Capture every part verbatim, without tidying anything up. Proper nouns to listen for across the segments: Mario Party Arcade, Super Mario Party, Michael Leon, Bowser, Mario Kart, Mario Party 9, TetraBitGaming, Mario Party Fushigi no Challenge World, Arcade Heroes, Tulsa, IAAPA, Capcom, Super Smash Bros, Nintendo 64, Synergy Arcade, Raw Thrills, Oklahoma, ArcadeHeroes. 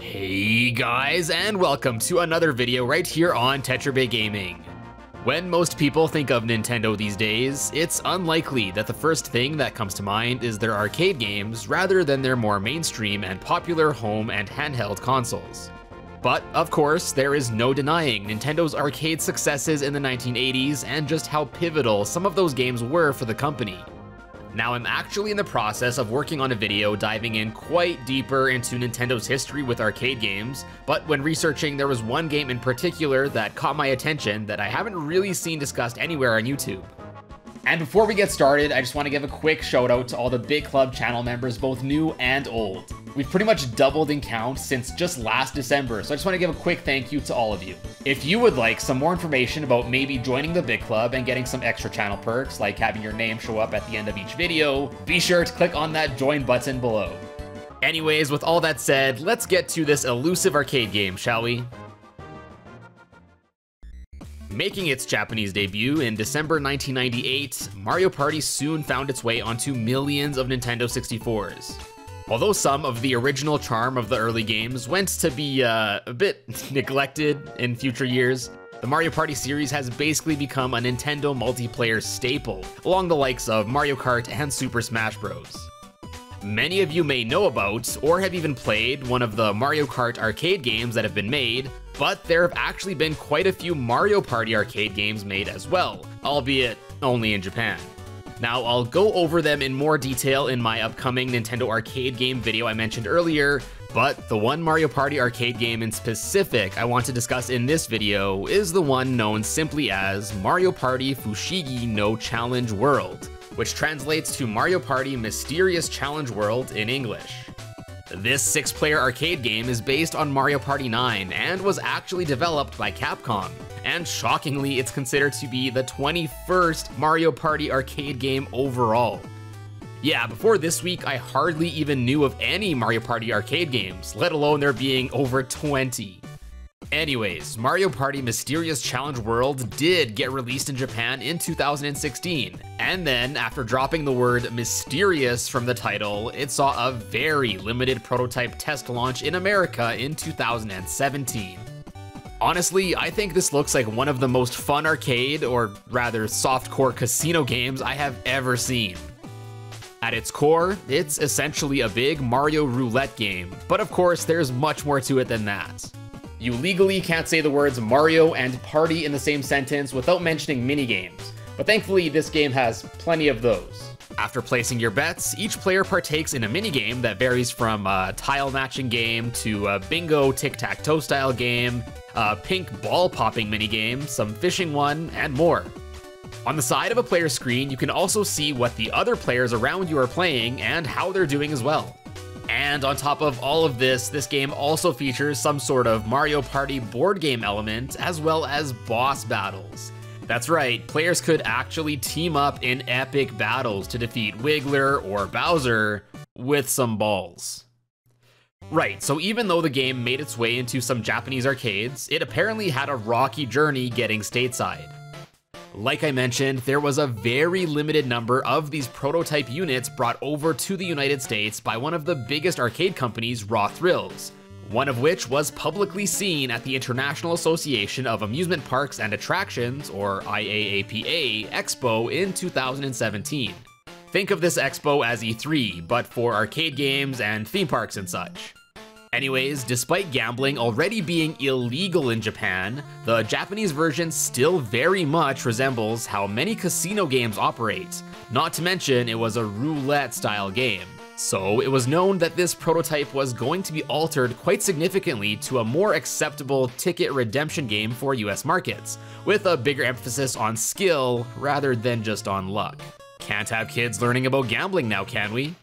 Hey guys, and welcome to another video right here on TetraBitGaming. When most people think of Nintendo these days, it's unlikely that the first thing that comes to mind is their arcade games rather than their more mainstream and popular home and handheld consoles. But, of course, there is no denying Nintendo's arcade successes in the nineteen eighties and just how pivotal some of those games were for the company. Now, I'm actually in the process of working on a video diving in quite deeper into Nintendo's history with arcade games, but when researching, there was one game in particular that caught my attention that I haven't really seen discussed anywhere on YouTube. And before we get started, I just want to give a quick shout out to all the Big Club channel members, both new and old. We've pretty much doubled in count since just last December, so I just want to give a quick thank you to all of you. If you would like some more information about maybe joining the Big Club and getting some extra channel perks, like having your name show up at the end of each video, be sure to click on that join button below. Anyways, with all that said, let's get to this elusive arcade game, shall we? Making its Japanese debut in December nineteen ninety-eight, Mario Party soon found its way onto millions of Nintendo sixty-fours. Although some of the original charm of the early games went to be uh, a bit neglected in future years, the Mario Party series has basically become a Nintendo multiplayer staple, along the likes of Mario Kart and Super Smash Bros. Many of you may know about, or have even played, one of the Mario Kart arcade games that have been made, but there have actually been quite a few Mario Party arcade games made as well, albeit only in Japan. Now, I'll go over them in more detail in my upcoming Nintendo arcade game video I mentioned earlier, but the one Mario Party arcade game in specific I want to discuss in this video is the one known simply as Mario Party Fushigi no Challenge World, which translates to Mario Party Mysterious Challenge World in English. This six-player arcade game is based on Mario Party nine and was actually developed by Capcom. And shockingly, it's considered to be the twenty-first Mario Party arcade game overall. Yeah, before this week, I hardly even knew of any Mario Party arcade games, let alone there being over twenty. Anyways, Mario Party Mysterious Challenge World did get released in Japan in two thousand sixteen, and then, after dropping the word mysterious from the title, it saw a very limited prototype test launch in America in two thousand seventeen. Honestly, I think this looks like one of the most fun arcade, or rather softcore casino games I have ever seen. At its core, it's essentially a big Mario roulette game, but of course there's much more to it than that. You legally can't say the words Mario and party in the same sentence without mentioning minigames, but thankfully this game has plenty of those. After placing your bets, each player partakes in a minigame that varies from a tile-matching game to a bingo tic-tac-toe style game, a pink ball-popping minigame, some fishing one, and more. On the side of a player's screen, you can also see what the other players around you are playing and how they're doing as well. And on top of all of this, this game also features some sort of Mario Party board game element, as well as boss battles. That's right, players could actually team up in epic battles to defeat Wiggler or Bowser with some balls. Right, so even though the game made its way into some Japanese arcades, it apparently had a rocky journey getting stateside. Like I mentioned, there was a very limited number of these prototype units brought over to the United States by one of the biggest arcade companies, Raw Thrills, one of which was publicly seen at the International Association of Amusement Parks and Attractions, or I A A P A, Expo in two thousand seventeen. Think of this expo as E three, but for arcade games and theme parks and such. Anyways, despite gambling already being illegal in Japan, the Japanese version still very much resembles how many casino games operate, not to mention it was a roulette-style game. So it was known that this prototype was going to be altered quite significantly to a more acceptable ticket redemption game for U S markets, with a bigger emphasis on skill rather than just on luck. Can't have kids learning about gambling now, can we?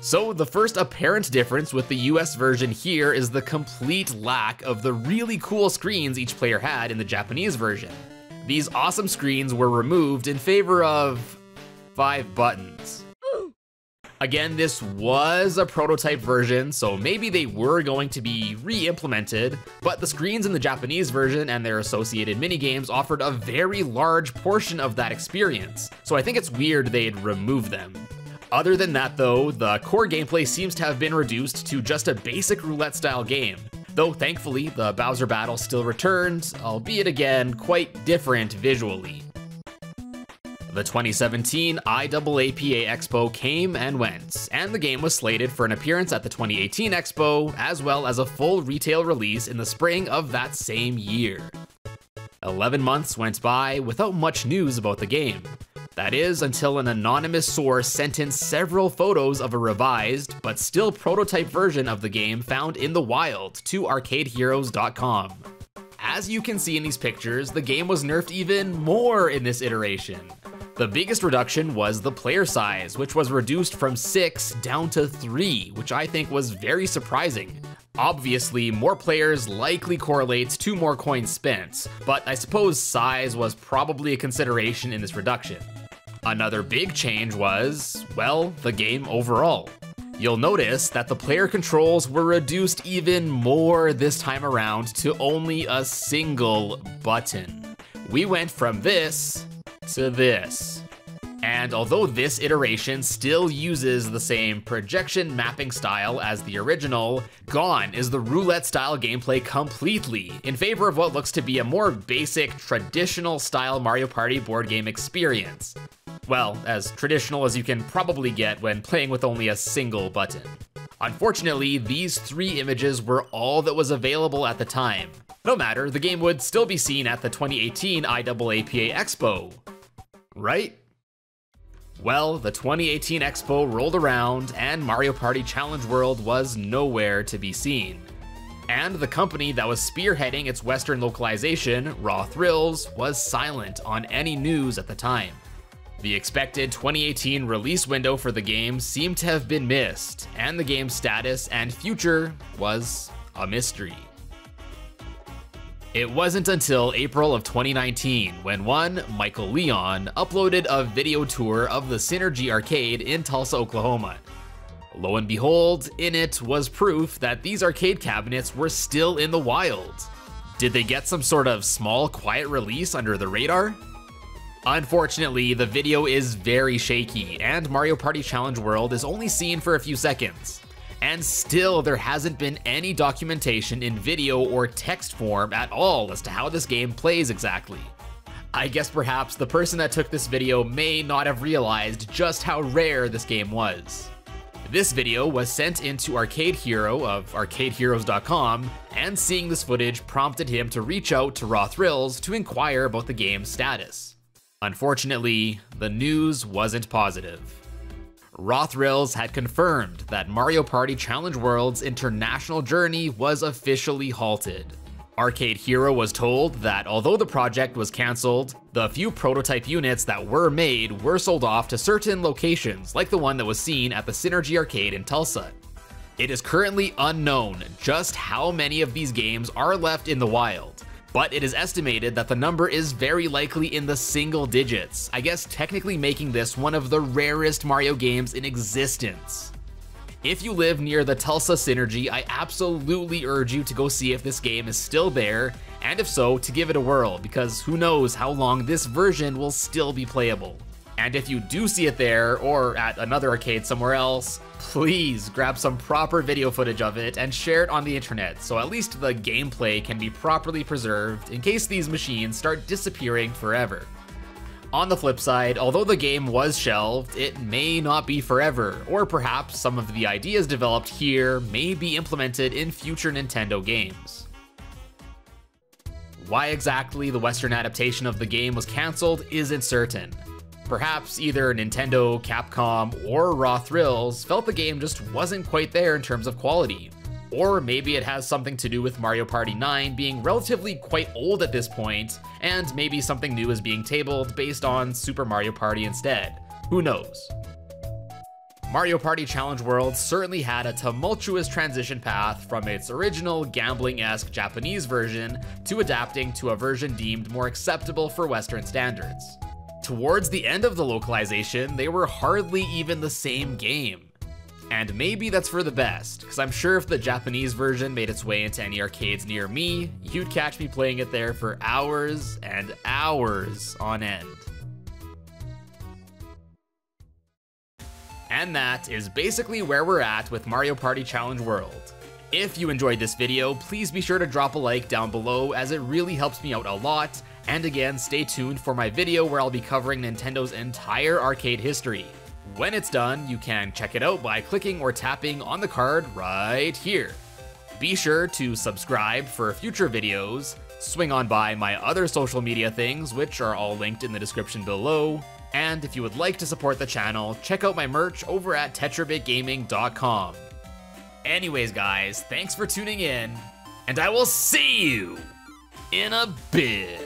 So the first apparent difference with the U S version here is the complete lack of the really cool screens each player had in the Japanese version. These awesome screens were removed in favor of five buttons. Again, this was a prototype version, so maybe they were going to be re-implemented, but the screens in the Japanese version and their associated minigames offered a very large portion of that experience, so I think it's weird they'd remove them. Other than that though, the core gameplay seems to have been reduced to just a basic roulette style game, though thankfully the Bowser battle still returns, albeit again quite different visually. The twenty seventeen I A A P A Expo came and went, and the game was slated for an appearance at the twenty eighteen Expo, as well as a full retail release in the spring of that same year. eleven months went by without much news about the game. That is, until an anonymous source sent in several photos of a revised, but still prototype version of the game found in the wild to Arcade Heroes dot com. As you can see in these pictures, the game was nerfed even more in this iteration. The biggest reduction was the player size, which was reduced from six down to three, which I think was very surprising. Obviously, more players likely correlates to more coins spent, but I suppose size was probably a consideration in this reduction. Another big change was, well, the game overall. You'll notice that the player controls were reduced even more this time around to only a single button. We went from this to this. And although this iteration still uses the same projection mapping style as the original, gone is the roulette style gameplay completely, in favor of what looks to be a more basic, traditional style Mario Party board game experience. Well, as traditional as you can probably get when playing with only a single button. Unfortunately, these three images were all that was available at the time. No matter, the game would still be seen at the twenty eighteen I A A P A Expo, right? Well, the twenty eighteen Expo rolled around and Mario Party Challenge World was nowhere to be seen. And the company that was spearheading its Western localization, Raw Thrills, was silent on any news at the time. The expected twenty eighteen release window for the game seemed to have been missed, and the game's status and future was a mystery. It wasn't until April of twenty nineteen when one Michael Leon uploaded a video tour of the Synergy Arcade in Tulsa, Oklahoma. Lo and behold, in it was proof that these arcade cabinets were still in the wild. Did they get some sort of small, quiet release under the radar? Unfortunately, the video is very shaky, and Mario Party Challenge World is only seen for a few seconds. And still, there hasn't been any documentation in video or text form at all as to how this game plays exactly. I guess perhaps the person that took this video may not have realized just how rare this game was. This video was sent in to Arcade Hero of Arcade Heroes dot com, and seeing this footage prompted him to reach out to Raw Thrills to inquire about the game's status. Unfortunately, the news wasn't positive. Raw Thrills had confirmed that Mario Party Challenge World's international journey was officially halted. Arcade Hero was told that although the project was cancelled, the few prototype units that were made were sold off to certain locations, like the one that was seen at the Synergy Arcade in Tulsa. It is currently unknown just how many of these games are left in the wild. But it is estimated that the number is very likely in the single digits, I guess technically making this one of the rarest Mario games in existence. If you live near the Tulsa Synergy, I absolutely urge you to go see if this game is still there, and if so, to give it a whirl, because who knows how long this version will still be playable. And if you do see it there, or at another arcade somewhere else, please grab some proper video footage of it and share it on the internet, so at least the gameplay can be properly preserved in case these machines start disappearing forever. On the flip side, although the game was shelved, it may not be forever, or perhaps some of the ideas developed here may be implemented in future Nintendo games. Why exactly the Western adaptation of the game was cancelled isn't certain. Perhaps either Nintendo, Capcom, or Raw Thrills felt the game just wasn't quite there in terms of quality. Or maybe it has something to do with Mario Party nine being relatively quite old at this point, and maybe something new is being tabled based on Super Mario Party instead. Who knows? Mario Party Challenge World certainly had a tumultuous transition path from its original gambling-esque Japanese version to adapting to a version deemed more acceptable for Western standards. Towards the end of the localization, they were hardly even the same game. And maybe that's for the best, because I'm sure if the Japanese version made its way into any arcades near me, you'd catch me playing it there for hours and hours on end. And that is basically where we're at with Mario Party Challenge World. If you enjoyed this video, please be sure to drop a like down below, as it really helps me out a lot, and again, stay tuned for my video where I'll be covering Nintendo's entire arcade history. When it's done, you can check it out by clicking or tapping on the card right here. Be sure to subscribe for future videos, swing on by my other social media things, which are all linked in the description below, and if you would like to support the channel, check out my merch over at tetra bit gaming dot com. Anyways guys, thanks for tuning in, and I will see you in a bit.